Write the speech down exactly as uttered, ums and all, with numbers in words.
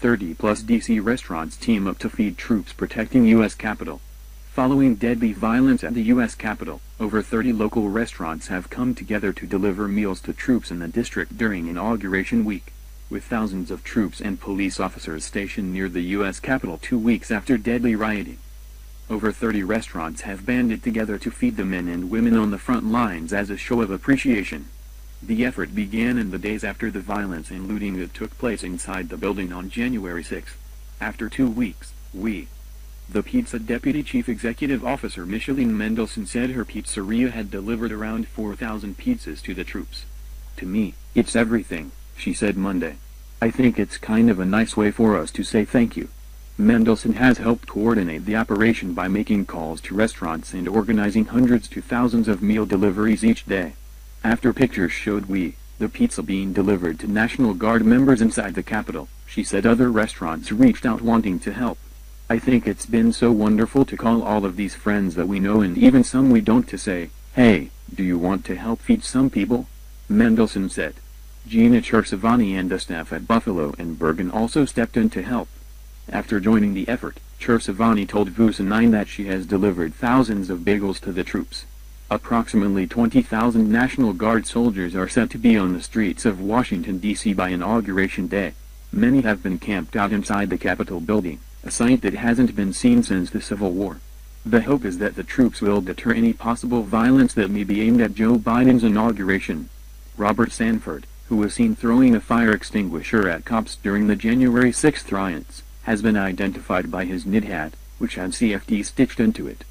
thirty plus D C restaurants team up to feed troops protecting U S Capitol. Following deadly violence at the U S Capitol, over thirty local restaurants have come together to deliver meals to troops in the district during Inauguration Week, with thousands of troops and police officers stationed near the U S Capitol two weeks after deadly rioting. Over thirty restaurants have banded together to feed the men and women on the front lines as a show of appreciation. The effort began in the days after the violence and looting that took place inside the building on January sixth. After two weeks, We, The Pizza Deputy Chief Executive Officer Micheline Mendelsohn said her pizzeria had delivered around four thousand pizzas to the troops. "To me, it's everything," she said Monday. "I think it's kind of a nice way for us to say thank you." Mendelsohn has helped coordinate the operation by making calls to restaurants and organizing hundreds to thousands of meal deliveries each day. After pictures showed We, The Pizza being delivered to National Guard members inside the Capitol, she said other restaurants reached out wanting to help. "I think it's been so wonderful to call all of these friends that we know and even some we don't to say, hey, do you want to help feed some people?" Mendelsohn said. Gina Chersevani and the staff at Buffalo and Bergen also stepped in to help. After joining the effort, Chersevani told W U S A nine that she has delivered thousands of bagels to the troops. Approximately twenty thousand National Guard soldiers are set to be on the streets of Washington, D C by Inauguration Day. Many have been camped out inside the Capitol building, a sight that hasn't been seen since the Civil War. The hope is that the troops will deter any possible violence that may be aimed at Joe Biden's inauguration. Robert Sanford, who was seen throwing a fire extinguisher at cops during the January sixth riots, has been identified by his knit hat, which had C F D stitched into it.